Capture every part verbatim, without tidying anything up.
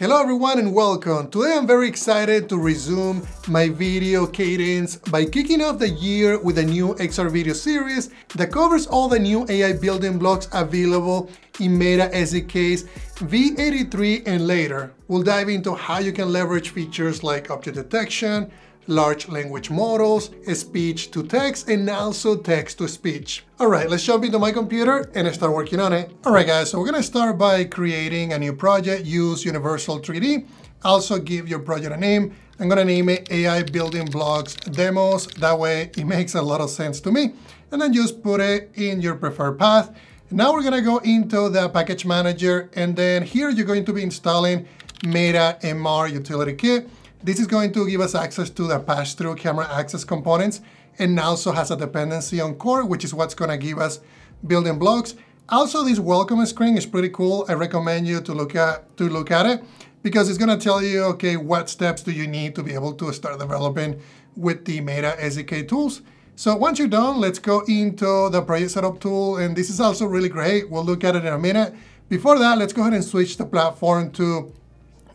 Hello everyone and welcome! Today I'm very excited to resume my video cadence by kicking off the year with a new X R video series that covers all the new A I building blocks available in Meta S D Ks V eighty-three and later. We'll dive into how you can leverage features like object detection, large language models, speech-to-text, and also text-to-speech. All right, let's jump into my computer and start working on it. All right, guys, so we're gonna start by creating a new project, use Universal three D. Also give your project a name. I'm gonna name it A I Building Blocks Demos. That way it makes a lot of sense to me. And then just put it in your preferred path. Now we're gonna go into the package manager. And then here you're going to be installing Meta M R Utility Kit. This is going to give us access to the pass-through camera access components, and also has a dependency on core, which is what's gonna give us building blocks. Also, this welcome screen is pretty cool. I recommend you to look at, to look at it because it's gonna tell you, okay, what steps do you need to be able to start developing with the Meta S D K tools. So once you're done, let's go into the project setup tool. And this is also really great. We'll look at it in a minute. Before that, let's go ahead and switch the platform to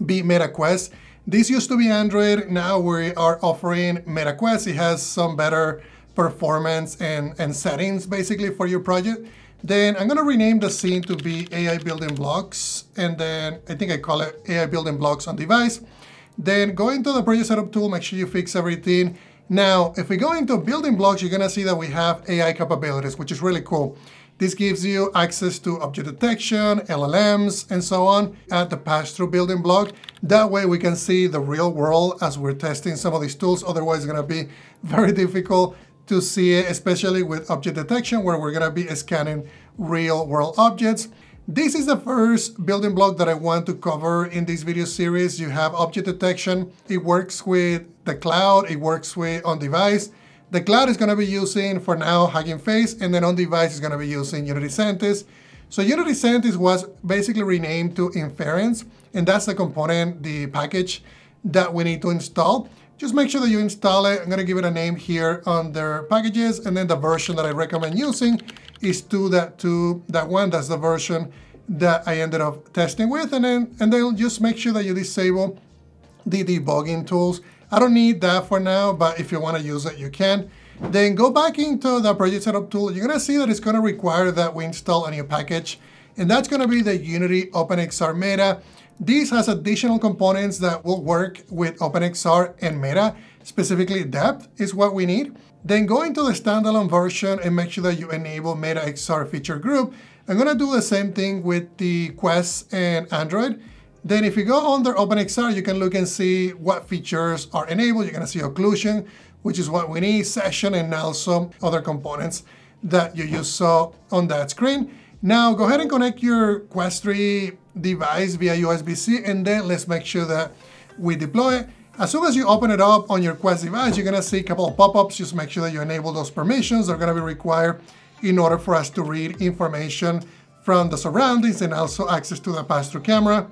be Meta Quest. This used to be Android, now we are offering Meta Quest. It has some better performance and, and settings basically for your project. Then I'm gonna rename the scene to be A I Building Blocks. And then I think I call it A I Building Blocks on device. Then go into the project setup tool, make sure you fix everything. Now, if we go into building blocks, you're gonna see that we have A I capabilities, which is really cool. This gives you access to object detection, L L Ms, and so on at the pass-through building block. That way we can see the real world as we're testing some of these tools. Otherwise, it's gonna be very difficult to see it, especially with object detection, where we're gonna be scanning real world objects. This is the first building block that I want to cover in this video series. You have object detection. It works with the cloud, it works with on device. The cloud is going to be using, for now, Hugging Face, and then on device is going to be using Unity Sentis. So Unity Sentis was basically renamed to Inference, and that's the component, the package that we need to install. Just make sure that you install it. I'm going to give it a name here under packages, and then the version that I recommend using is two point two point one. That's the version that I ended up testing with, and then and then just make sure that you disable the debugging tools. I don't need that for now, but if you want to use it, you can. Then go back into the project setup tool. You're going to see that it's going to require that we install a new package, and that's going to be the Unity OpenXR Meta. This has additional components that will work with OpenXR and Meta. Specifically, depth is what we need. Then go into the standalone version and make sure that you enable Meta X R feature group. I'm going to do the same thing with the Quest and Android. Then if you go under OpenXR, you can look and see what features are enabled. You're gonna see occlusion, which is what we need, session, and also other components that you just saw on that screen. Now go ahead and connect your Quest three device via U S B C, and then let's make sure that we deploy it. As soon as you open it up on your Quest device, you're gonna see a couple of pop-ups. Just make sure that you enable those permissions. They're gonna be required in order for us to read information from the surroundings and also access to the pass-through camera.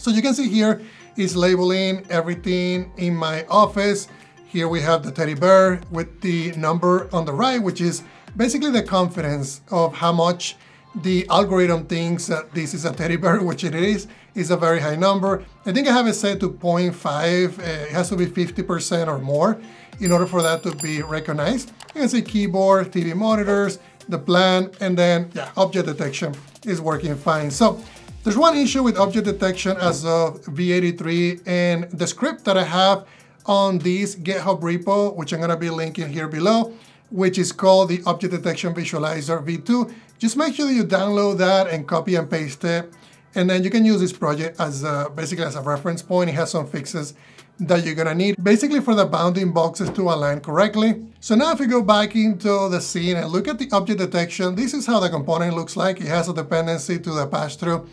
So you can see here is labeling everything in my office. Here we have the teddy bear with the number on the right, which is basically the confidence of how much the algorithm thinks that this is a teddy bear, which it is. It's a very high number. I think I have it set to zero point five. It has to be fifty percent or more in order for that to be recognized. You can see keyboard, T V monitors, the plan, and then yeah, object detection is working fine. So there's one issue with object detection as of V eighty-three, and the script that I have on this GitHub repo, which I'm gonna be linking here below, which is called the Object Detection Visualizer V two. Just make sure that you download that and copy and paste it. And then you can use this project as a, basically as a reference point. It has some fixes that you're gonna need, basically for the bounding boxes to align correctly. So now if you go back into the scene and look at the object detection, this is how the component looks like. It has a dependency to the pass-through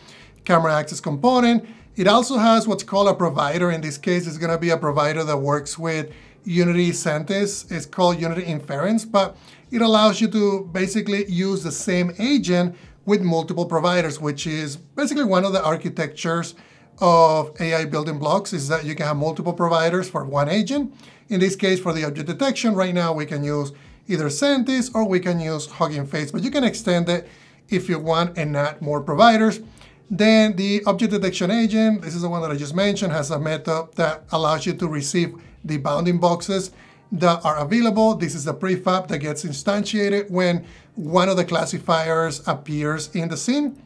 camera access component. It also has what's called a provider. In this case, it's gonna be a provider that works with Unity Sentis. It's called Unity Inference, but it allows you to basically use the same agent with multiple providers, which is basically one of the architectures of A I building blocks, is that you can have multiple providers for one agent. In this case, for the object detection, right now we can use either Sentis or we can use Hugging Face, but you can extend it if you want and add more providers. Then the object detection agent, this is the one that I just mentioned, has a method that allows you to receive the bounding boxes that are available. This is the prefab that gets instantiated when one of the classifiers appears in the scene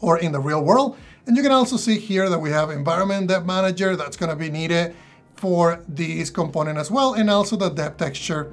or in the real world. And you can also see here that we have environment depth manager that's going to be needed for this component as well, and also the depth texture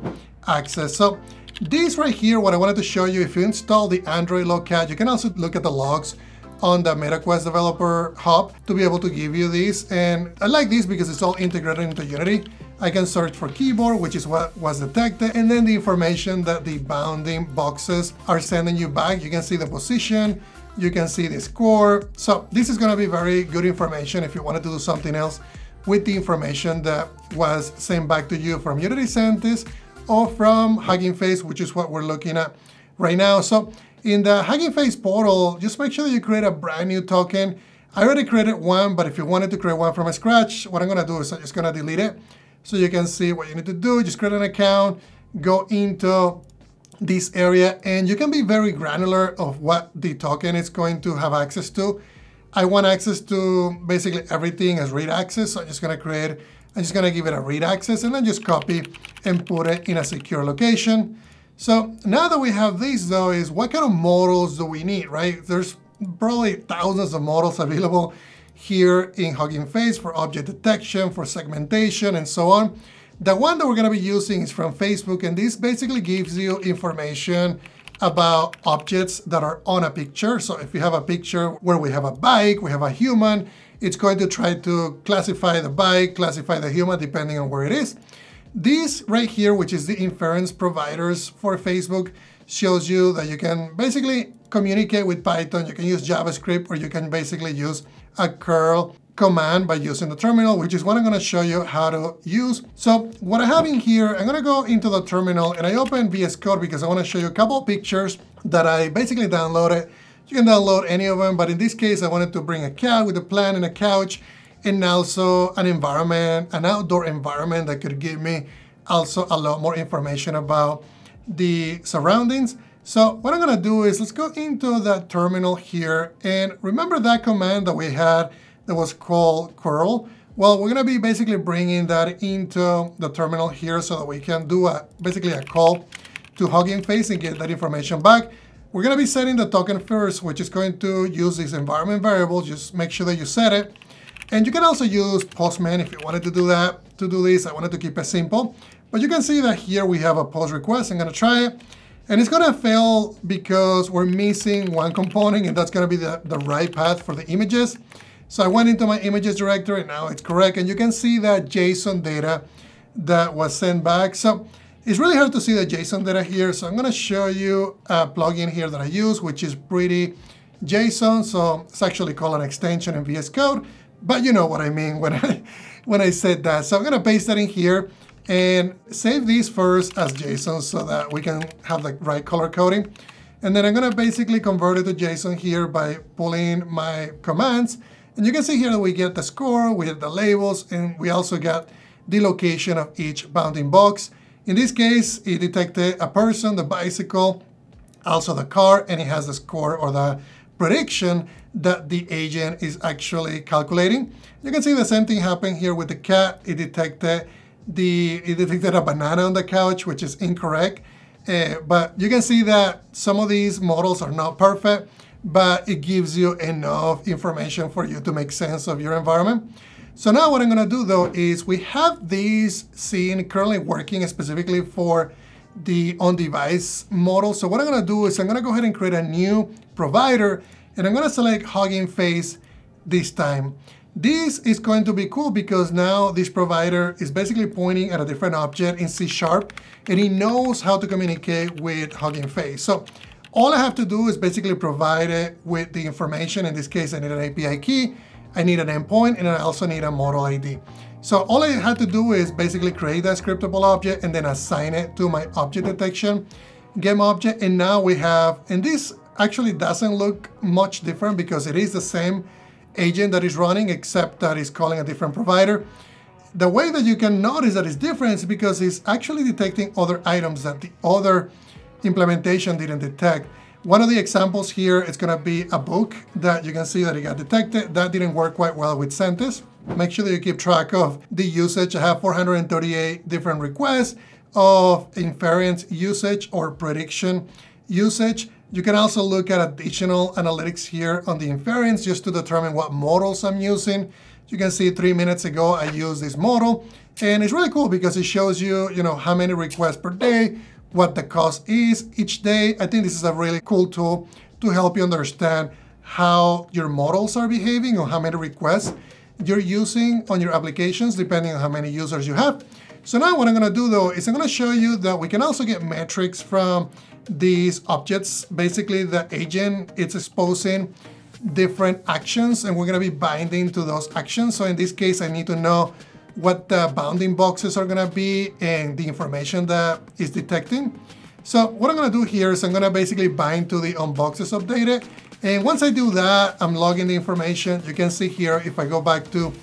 access. So this right here, what I wanted to show you, if you install the Android Logcat, you can also look at the logs on the Meta Quest Developer Hub to be able to give you this. And I like this because it's all integrated into Unity. I can search for keyboard, which is what was detected, and then the information that the bounding boxes are sending you back. You can see the position, you can see the score. So this is going to be very good information if you wanted to do something else with the information that was sent back to you from Unity Sentis or from Hugging Face, which is what we're looking at right now. So in the Hugging Face portal, just make sure that you create a brand new token. I already created one, but if you wanted to create one from scratch, what I'm going to do is I'm just going to delete it. So you can see what you need to do. Just create an account, go into this area, and you can be very granular of what the token is going to have access to. I want access to basically everything as read access. So I'm just going to create, I'm just going to give it a read access, and then just copy and put it in a secure location. So now that we have these, though, is what kind of models do we need, right? There's probably thousands of models available here in Hugging Face for object detection, for segmentation, and so on. The one that we're going to be using is from Facebook, and this basically gives you information about objects that are on a picture. So if you have a picture where we have a bike, we have a human, it's going to try to classify the bike, classify the human, depending on where it is. This right here, which is the inference providers for Facebook, shows you that you can basically communicate with Python, you can use JavaScript, or you can basically use a curl command by using the terminal, which is what I'm going to show you how to use. So what I have in here, I'm going to go into the terminal, and I open V S Code because I want to show you a couple of pictures that I basically downloaded. You can download any of them, but in this case, I wanted to bring a cat with a plant and a couch, and also an environment, an outdoor environment that could give me also a lot more information about the surroundings. So what I'm going to do is let's go into that terminal here, and remember that command that we had that was called curl? Well, we're going to be basically bringing that into the terminal here so that we can do a, basically a call to Hugging Face and get that information back. We're going to be setting the token first, which is going to use this environment variable. Just make sure that you set it. And you can also use Postman if you wanted to do that. To do this, I wanted to keep it simple. But you can see that here we have a post request. I'm going to try it. And it's going to fail because we're missing one component, and that's going to be the, the right path for the images. So I went into my images directory, and now it's correct. And you can see that JSON data that was sent back. So it's really hard to see the JSON data here. So I'm going to show you a plugin here that I use, which is Pretty JSON. So it's actually called an extension in V S Code. But you know what I mean when I, when I said that. So I'm going to paste that in here. And save these first as JSON so that we can have the right color coding. And then I'm going to basically convert it to JSON here by pulling my commands. And you can see here that we get the score, we get the labels, and we also got the location of each bounding box. In this case, it detected a person, the bicycle, also the car, and it has the score or the prediction that the agent is actually calculating. You can see the same thing happened here with the cat. It detected The, it detected a banana on the couch, which is incorrect. Uh, but you can see that some of these models are not perfect, but it gives you enough information for you to make sense of your environment. So now what I'm going to do, though, is we have these scene currently working specifically for the on-device model. So what I'm going to do is I'm going to go ahead and create a new provider, and I'm going to select Hugging Face this time. This is going to be cool because now this provider is basically pointing at a different object in C sharp, and it knows how to communicate with Hugging Face. So all I have to do is basically provide it with the information. In this case, I need an A P I key, I need an endpoint, and I also need a model I D. So all I had to do is basically create that scriptable object and then assign it to my object detection game object. And now we have, and this actually doesn't look much different because it is the same agent that is running, except that it's calling a different provider. The way that you can notice that it's different is because it's actually detecting other items that the other implementation didn't detect. One of the examples here is going to be a book that you can see that it got detected. That didn't work quite well with Sentis. Make sure that you keep track of the usage. I have four hundred thirty-eight different requests of inference usage or prediction usage. You can also look at additional analytics here on the inference just to determine what models I'm using. You can see three minutes ago I used this model, and it's really cool because it shows you, you know, how many requests per day, what the cost is each day. I think this is a really cool tool to help you understand how your models are behaving or how many requests you're using on your applications, depending on how many users you have. So now what I'm gonna do though, is I'm gonna show you that we can also get metrics from these objects. Basically the agent, it's exposing different actions and we're gonna be binding to those actions. So in this case, I need to know what the bounding boxes are gonna be and the information that is detecting. So what I'm gonna do here is I'm gonna basically bind to the OnBoxesUpdated. And once I do that, I'm logging the information. You can see here, if I go back to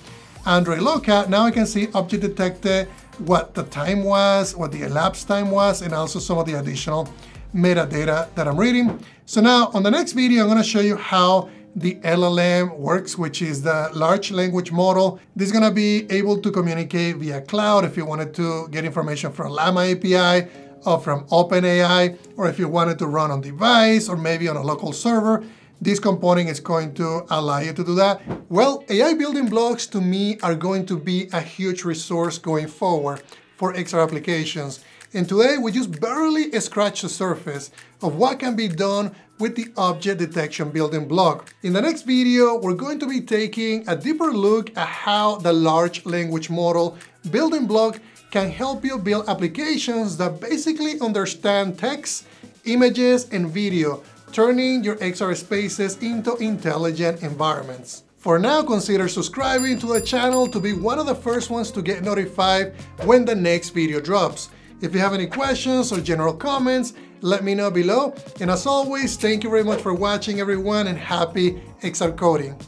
Android Logcat, now I can see object detected, what the time was, what the elapsed time was, and also some of the additional metadata that I'm reading. So now on the next video, I'm gonna show you how the L L M works, which is the large language model. This is gonna be able to communicate via cloud if you wanted to get information from Llama A P I or from OpenAI, or if you wanted to run on device or maybe on a local server. This component is going to allow you to do that. Well, A I building blocks to me are going to be a huge resource going forward for X R applications. And today we just barely scratched the surface of what can be done with the object detection building block. In the next video, we're going to be taking a deeper look at how the large language model building block can help you build applications that basically understand text, images, and video, turning your X R spaces into intelligent environments. For now, consider subscribing to the channel to be one of the first ones to get notified when the next video drops. If you have any questions or general comments, let me know below. And as always, thank you very much for watching, everyone, and happy X R coding.